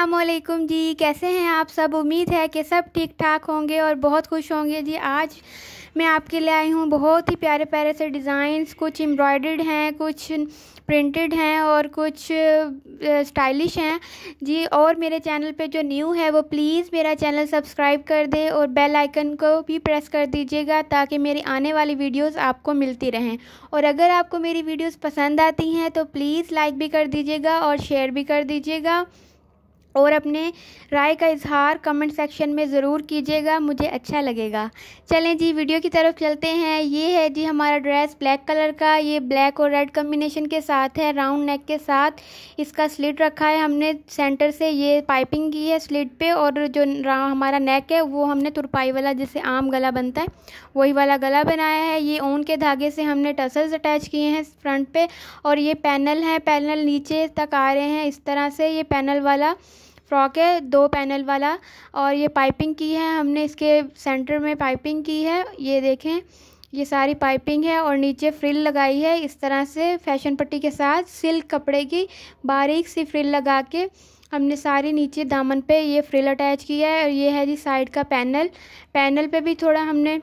अस्सलामुअलैकुम जी, कैसे हैं आप सब। उम्मीद है कि सब ठीक ठाक होंगे और बहुत खुश होंगे जी। आज मैं आपके लिए आई हूँ बहुत ही प्यारे प्यारे से डिज़ाइंस, कुछ एम्ब्रॉयडर्ड हैं, कुछ प्रिंटेड हैं और कुछ स्टाइलिश हैं जी। और मेरे चैनल पे जो न्यू है वो प्लीज़ मेरा चैनल सब्सक्राइब कर दे और बेल आइकन को भी प्रेस कर दीजिएगा ताकि मेरी आने वाली वीडियोस आपको मिलती रहें। और अगर आपको मेरी वीडियोस पसंद आती हैं तो प्लीज़ लाइक भी कर दीजिएगा और शेयर भी कर दीजिएगा और अपने राय का इजहार कमेंट सेक्शन में ज़रूर कीजिएगा, मुझे अच्छा लगेगा। चलें जी, वीडियो की तरफ चलते हैं। ये है जी हमारा ड्रेस ब्लैक कलर का, ये ब्लैक और रेड कम्बिनेशन के साथ है, राउंड नेक के साथ। इसका स्लिट रखा है हमने, सेंटर से ये पाइपिंग की है स्लिट पे, और जो हमारा नेक है वो हमने तुरपाई वाला जिससे आम गला बनता है वही वाला गला बनाया है। ये ऊन के धागे से हमने टसल्स अटैच किए हैं फ्रंट पे, और ये पैनल है, पैनल नीचे तक आ रहे हैं इस तरह से। ये पैनल वाला फ्रॉक है, दो पैनल वाला, और ये पाइपिंग की है हमने, इसके सेंटर में पाइपिंग की है, ये देखें ये सारी पाइपिंग है और नीचे फ्रिल लगाई है इस तरह से फैशन पट्टी के साथ। सिल्क कपड़े की बारीक सी फ्रिल लगा के हमने सारी नीचे दामन पे ये फ्रिल अटैच किया है। और ये है जी साइड का पैनल, पैनल पे भी थोड़ा हमने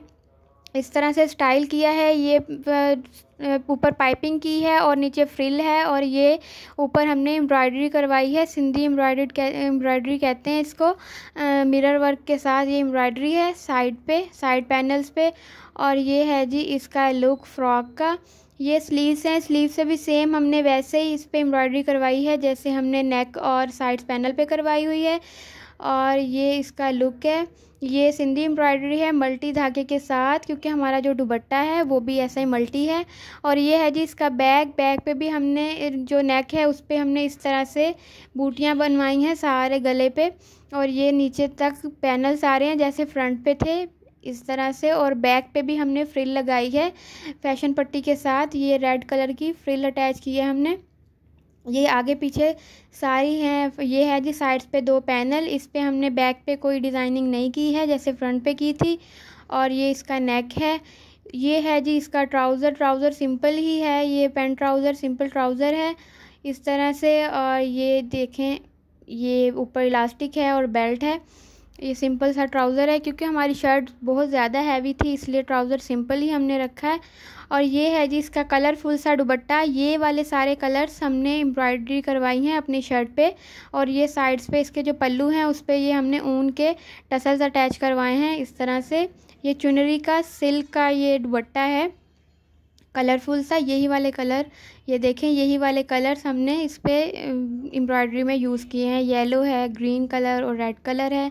इस तरह से स्टाइल किया है। ये ऊपर पाइपिंग की है और नीचे फ्रिल है, और ये ऊपर हमने एम्ब्रॉयडरी करवाई है, सिंधी एम्ब्रॉयडरी कहते हैं इसको। मिरर वर्क के साथ ये एम्ब्रॉयडरी है साइड पे, साइड पैनल्स पे। और ये है जी इसका लुक फ्रॉक का। ये स्लीव्स हैं, स्लीव से भी सेम हमने वैसे ही इस पर एम्ब्रॉयडरी करवाई है जैसे हमने नेक और साइड पैनल पे करवाई हुई है। और ये इसका लुक है, ये सिंधी एम्ब्रॉयडरी है मल्टी धागे के साथ, क्योंकि हमारा जो दुपट्टा है वो भी ऐसा ही मल्टी है। और ये है जी इसका बैग, बैग पे भी हमने जो नेक है उस पर हमने इस तरह से बूटियाँ बनवाई हैं सारे गले पे, और ये नीचे तक पैनल्स आ रहे हैं जैसे फ्रंट पे थे इस तरह से। और बैक पे भी हमने फ्रिल लगाई है फैशन पट्टी के साथ, ये रेड कलर की फ्रिल अटैच की है हमने। ये आगे पीछे सारी हैं। ये है जी साइड्स पे दो पैनल, इस पे हमने बैक पे कोई डिज़ाइनिंग नहीं की है जैसे फ्रंट पे की थी। और ये इसका नेक है। ये है जी इसका ट्राउज़र, ट्राउज़र सिंपल ही है, ये पैंट ट्राउज़र सिंपल ट्राउज़र है इस तरह से। और ये देखें ये ऊपर इलास्टिक है और बेल्ट है। ये सिंपल सा ट्राउज़र है, क्योंकि हमारी शर्ट बहुत ज़्यादा हैवी थी इसलिए ट्राउज़र सिंपल ही हमने रखा है। और ये है जी इसका कलरफुल सा दुपट्टा, ये वाले सारे कलर्स हमने एम्ब्रॉयडरी करवाई हैं अपनी शर्ट पे। और ये साइड्स पे इसके जो पल्लू हैं उस पे ये हमने ऊन के टसल्स अटैच करवाए हैं इस तरह से। ये चुनरी का सिल्क का ये दुपट्टा है कलरफुल सा, यही वाले कलर, ये देखें यही वाले कलर्स हमने इस पे एम्ब्रॉयडरी में यूज़ किए हैं। येलो है, ग्रीन कलर और रेड कलर है,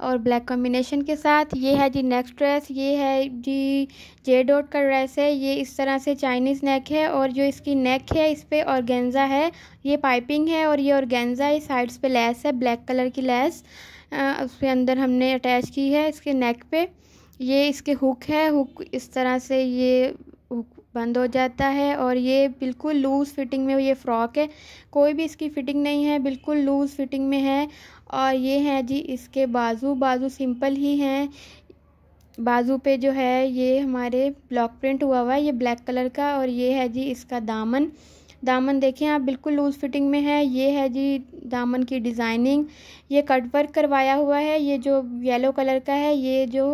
और ब्लैक कॉम्बिनेशन के साथ। ये है जी नेक्स्ट ड्रेस, ये है जी जे डॉट का ड्रेस है। ये इस तरह से चाइनीज़ नेक है, और जो इसकी नेक है इस पे ऑर्गेन्जा है, ये पाइपिंग है और ये ऑर्गेन्जा है। साइड्स पे लैस है, ब्लैक कलर की लैस उसके अंदर हमने अटैच की है इसके नेक पे। ये इसके हुक है, हुक इस तरह से ये बंद हो जाता है। और ये बिल्कुल लूज़ फिटिंग में ये फ़्रॉक है, कोई भी इसकी फ़िटिंग नहीं है, बिल्कुल लूज़ फिटिंग में है। और ये है जी इसके बाजू, बाजू सिंपल ही हैं, बाजू पे जो है ये हमारे ब्लॉक प्रिंट हुआ हुआ है, ये ब्लैक कलर का। और ये है जी इसका दामन, दामन देखें आप बिल्कुल लूज़ फिटिंग में है। ये है जी दामन की डिज़ाइनिंग, ये कटवर्क करवाया हुआ है, ये जो येलो कलर का है ये जो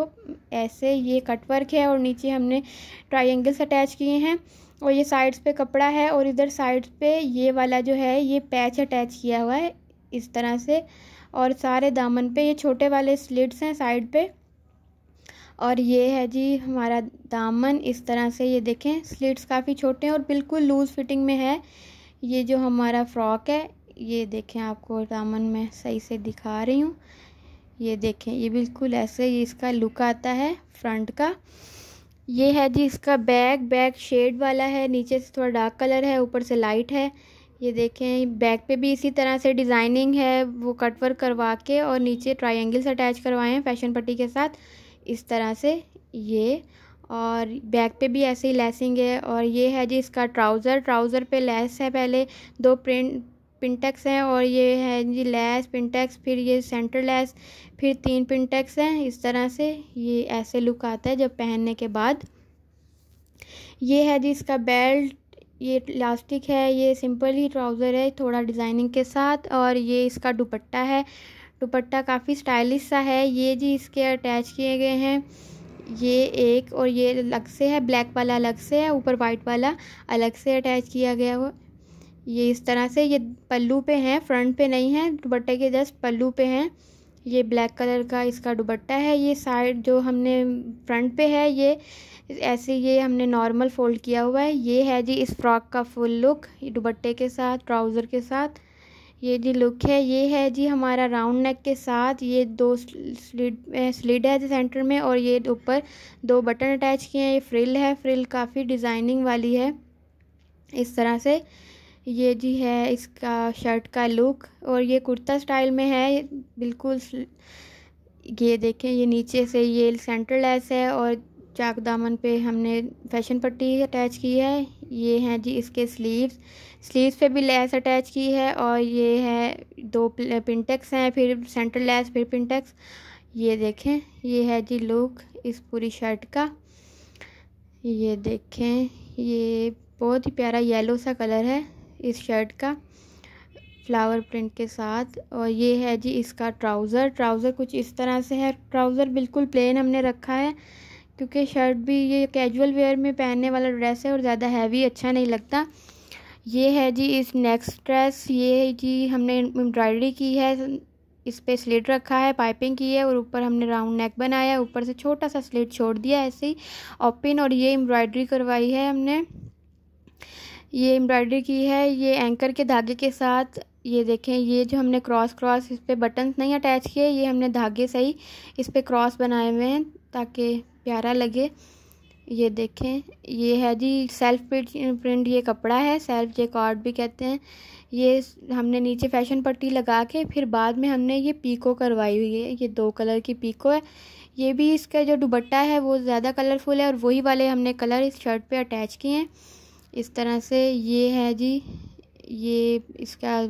ऐसे ये कटवर्क है, और नीचे हमने ट्रायंगल्स अटैच किए हैं। और ये साइड्स पे कपड़ा है, और इधर साइड्स पे ये वाला जो है ये पैच अटैच किया हुआ है इस तरह से। और सारे दामन पे ये छोटे वाले स्लिट्स हैं साइड पे। और ये है जी हमारा दामन इस तरह से, ये देखें स्लिट्स काफ़ी छोटे हैं और बिल्कुल लूज़ फिटिंग में है। ये जो हमारा फ्रॉक है ये देखें, आपको दामन मैं सही से दिखा रही हूँ, ये देखें ये बिल्कुल ऐसे ये इसका लुक आता है फ्रंट का। ये है जी इसका बैक, बैक शेड वाला है, नीचे से थोड़ा डार्क कलर है ऊपर से लाइट है। ये देखें बैक पे भी इसी तरह से डिज़ाइनिंग है, वो कटवर्क करवा के और नीचे ट्रायंगल्स अटैच करवाए हैं फैशन पट्टी के साथ इस तरह से ये। और बैक पे भी ऐसे ही लेसिंग है। और ये है जी इसका ट्राउज़र, ट्राउज़र पे लेस है, पहले दो पिंटेक्स हैं, और ये है जी लेस पिंटेक्स, फिर ये सेंटर लेस, फिर तीन पिंटेक्स हैं इस तरह से। ये ऐसे लुक आता है जब पहनने के बाद। ये है जी इसका बेल्ट, ये इलास्टिक है, ये सिंपल ही ट्राउज़र है थोड़ा डिज़ाइनिंग के साथ, और ये इसका दुपट्टा है। दुपट्टा काफ़ी स्टाइलिश सा है। ये जी इसके अटैच किए गए हैं, ये एक और ये अलग से है, ब्लैक वाला अलग से है, ऊपर वाइट वाला अलग से अटैच किया गया हो। ये इस तरह से ये पल्लू पे हैं, फ्रंट पे नहीं है, दुपट्टे के जस्ट पल्लू पे हैं। ये ब्लैक कलर का इसका दुपट्टा है। ये साइड जो हमने फ्रंट पे है ये ऐसे ये हमने नॉर्मल फ़ोल्ड किया हुआ है। ये है जी इस फ्रॉक का फुल लुक, दुपट्टे के साथ ट्राउज़र के साथ ये जी लुक है। ये है जी हमारा राउंड नेक के साथ, ये दो स्लीड है सेंटर में, और ये ऊपर दो बटन अटैच किए हैं। ये फ्रिल है, फ्रिल काफ़ी डिज़ाइनिंग वाली है इस तरह से। ये जी है इसका शर्ट का लुक, और ये कुर्ता स्टाइल में है बिल्कुल। ये देखें, ये नीचे से ये सेंटर लेस है और चाक दामन पे हमने फैशन पट्टी अटैच की है। ये हैं जी इसके स्लीव्स, स्लीव्स पे भी लेस अटैच की है, और ये है दो पिंटेक्स हैं, फिर सेंटर लेस, फिर पिंटेक्स। ये देखें, ये है जी लुक इस पूरी शर्ट का। ये देखें, ये बहुत ही प्यारा येलो सा कलर है इस शर्ट का, फ्लावर प्रिंट के साथ। और ये है जी इसका ट्राउज़र। ट्राउज़र कुछ इस तरह से है। ट्राउज़र बिल्कुल प्लेन हमने रखा है, क्योंकि शर्ट भी ये कैजुअल वेयर में पहनने वाला ड्रेस है और ज़्यादा हैवी अच्छा नहीं लगता। ये है जी इस नेक्स्ट ड्रेस, ये जी हमने एम्ब्रॉयडरी की है, इस पर स्लिट रखा है, पाइपिंग की है, और ऊपर हमने राउंड नेक बनाया, ऊपर से छोटा सा स्लिट छोड़ दिया ऐसे ही ओपन, और ये एम्ब्रॉयडरी करवाई है हमने, ये एम्ब्रॉयडरी की है ये एंकर के धागे के साथ। ये देखें, ये जो हमने क्रॉस इस पर बटन्स नहीं अटैच किए, ये हमने धागे से ही इस पर क्रॉस बनाए हुए हैं ताकि प्यारा लगे। ये देखें, ये है जी सेल्फ प्रिंट, ये कपड़ा है, सेल्फ जैकार्ड भी कहते हैं। ये हमने नीचे फैशन पट्टी लगा के फिर बाद में हमने ये पीको करवाई हुई है। ये दो कलर की पीको है। ये भी इसका जो दुपट्टा है वो ज़्यादा कलरफुल है, और वही वाले हमने कलर इस शर्ट पर अटैच किए हैं इस तरह से। ये है जी ये इसका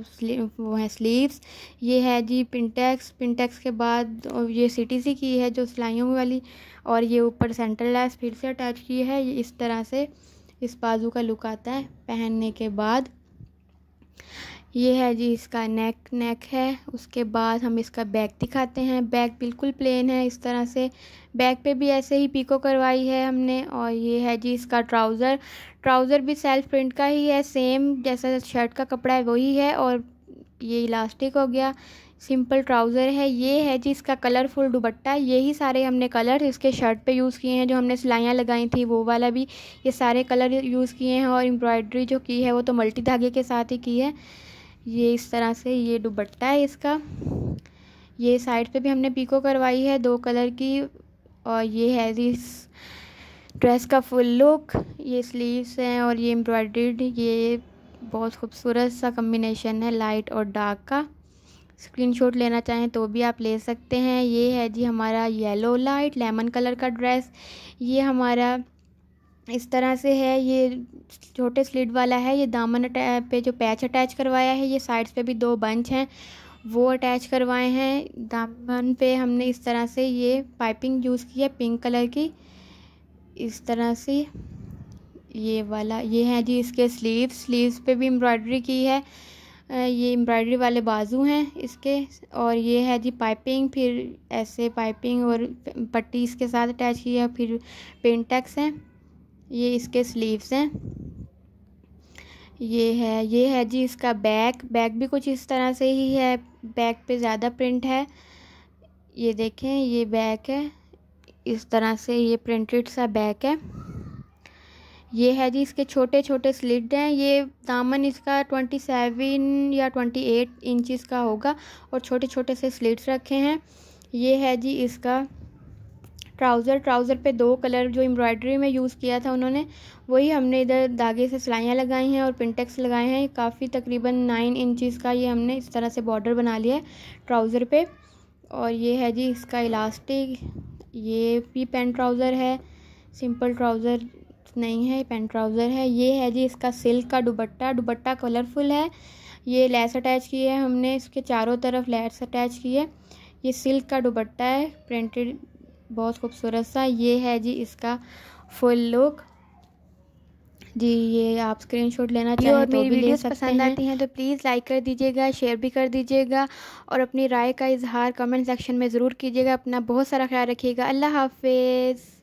वो है स्लीव्स। ये है जी पिंटेक्स, पिंटेक्स के बाद ये CTC की है जो सिलाइयों वाली, और ये ऊपर सेंटर लेस फिर से अटैच की है। ये इस तरह से इस बाजू का लुक आता है पहनने के बाद। ये है जी इसका नेक है। उसके बाद हम इसका बैक दिखाते हैं। बैक बिल्कुल प्लेन है इस तरह से, बैक पे भी ऐसे ही पीको करवाई है हमने। और ये है जी इसका ट्राउज़र। ट्राउज़र भी सेल्फ प्रिंट का ही है, सेम जैसा शर्ट का कपड़ा है वही है, और ये इलास्टिक हो गया, सिंपल ट्राउज़र है। ये है जी इसका कलरफुल दुपट्टा। यही सारे हमने कलर इसके शर्ट पे यूज़ किए हैं, जो हमने सिलाइयाँ लगाई थी वो वाला भी ये सारे कलर यूज़ किए हैं, और एम्ब्रॉयडरी जो की है वो तो मल्टी धागे के साथ ही की है। ये इस तरह से ये दुपट्टा है इसका। ये साइड पे भी हमने पीको करवाई है दो कलर की। और ये है इस ड्रेस का फुल लुक। ये स्लीव्स हैं और ये एम्ब्रॉयडर्ड। ये बहुत खूबसूरत सा कम्बिनेशन है लाइट और डार्क का। स्क्रीनशॉट लेना चाहें तो भी आप ले सकते हैं। ये है जी हमारा येलो लाइट लेमन कलर का ड्रेस। ये हमारा इस तरह से है, ये छोटे स्लिट वाला है। ये दामन पे जो पैच अटैच करवाया है, ये साइड्स पे भी दो बंच हैं वो अटैच करवाए हैं। दामन पे हमने इस तरह से ये पाइपिंग यूज़ की है पिंक कलर की इस तरह से ये वाला। ये है जी इसके स्लीव्स, स्लीव्स पे भी एम्ब्रॉयडरी की है। ये एम्ब्रॉयडरी वाले बाजू हैं इसके, और ये है जी पाइपिंग, फिर ऐसे पाइपिंग और पट्टी इसके साथ अटैच की है, फिर पिंटेक्स हैं। ये इसके स्लीव्स हैं। ये है जी इसका बैक। बैक भी कुछ इस तरह से ही है, बैक पे ज़्यादा प्रिंट है। ये देखें, ये बैक है इस तरह से, ये प्रिंटेड सा बैक है। ये है जी इसके छोटे छोटे स्लिट हैं। ये दामन इसका 27 या 28 इंचेस का होगा, और छोटे छोटे से स्लिट्स रखे हैं। ये है जी इसका ट्राउज़र पे दो कलर जो एम्ब्रॉयडरी में यूज़ किया था उन्होंने, वही हमने इधर धागे से सिलाइयाँ लगाई हैं और पिंटेक्स लगाए हैं। काफ़ी तकरीबन 9 इंचेस का ये हमने इस तरह से बॉर्डर बना लिया है ट्राउज़र पे। और ये है जी इसका इलास्टिक। ये भी पैंट ट्राउज़र है, सिंपल ट्राउज़र नहीं है, पैंट ट्राउज़र है। ये है जी इसका सिल्क का दुपट्टा। दुपट्टा कलरफुल है। ये लेस अटैच की है हमने, इसके चारों तरफ लेस अटैच की है। ये सिल्क का दुपट्टा है प्रिंटेड, बहुत खूबसूरत सा। ये है जी इसका फुल लुक। जी, ये आप स्क्रीनशॉट लेना चाहिए और मेरी वीडियोस पसंद आती हैं तो प्लीज़ लाइक कर दीजिएगा, शेयर भी कर दीजिएगा और अपनी राय का इजहार कमेंट सेक्शन में ज़रूर कीजिएगा। अपना बहुत सारा ख्याल रखिएगा। अल्लाह हाफिज़।